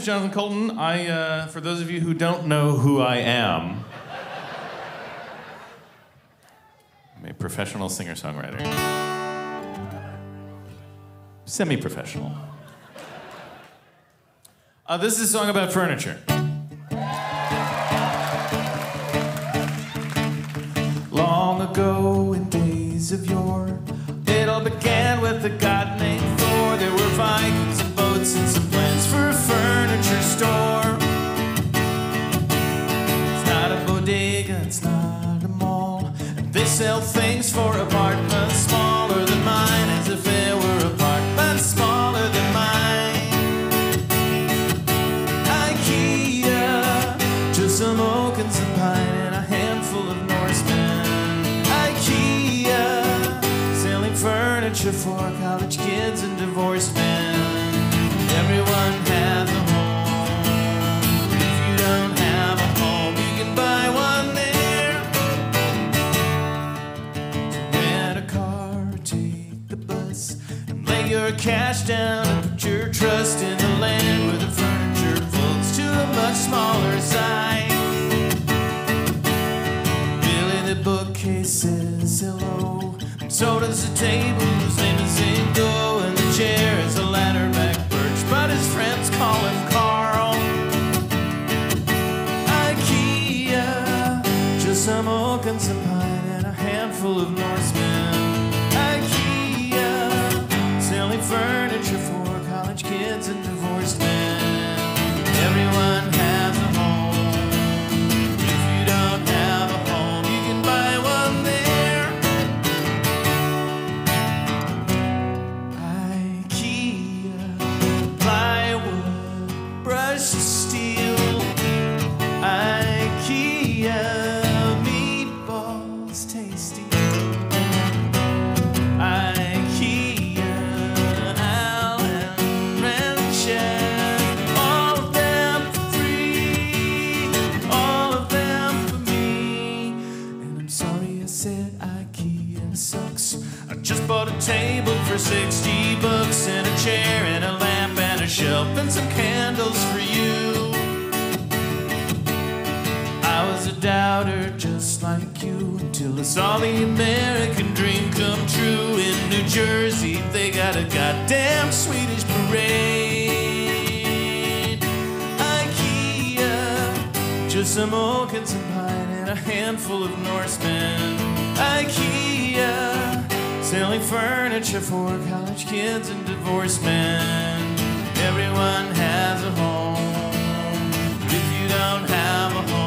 is Jonathan Coulton. I for those of you who don't know who I am, I'm a professional singer-songwriter. Semi-professional. This is a song about furniture. Long ago, in days of yore, it all began with a god named Thor. There were Vikings and boats and some plans for a furniture store. It's not a bodega, it's not a mall, and they sell things for apartments smaller than mine, as if it were apartments smaller than mine. IKEA, just some oak and some pine and a handful of Norsemen. Furniture for college kids and divorced men. Everyone has a home. If you don't have a home, you can buy one there. So rent a car, or take the bus, and lay your cash down and put your trust in the land where the furniture folds to a much smaller size. Billy the bookcase says hello. So does the table, whose name is Ingo, and the chair is a ladderback birch, but his friends call him Carl. IKEA, just some oak and some pine and a handful of Norsemen. IKEA, selling furniture for college kids and divorced men. Everyone has a home. If you don't have a home, you can buy one there. Steel, IKEA, meatballs tasty, IKEA, Allen Wrench, all of them for free, all of them for me. And I'm sorry I said IKEA sucks. I just bought a table for 60 bucks and a chair and a lamp and a shelf and some candles for you. I was a doubter just like you till I saw the American dream come true. In New Jersey, they got a goddamn Swedish parade. IKEA, just some oak and some pine and a handful of Norsemen. IKEA, selling furniture for college kids and divorced men. Everyone has a home. If you don't have a home,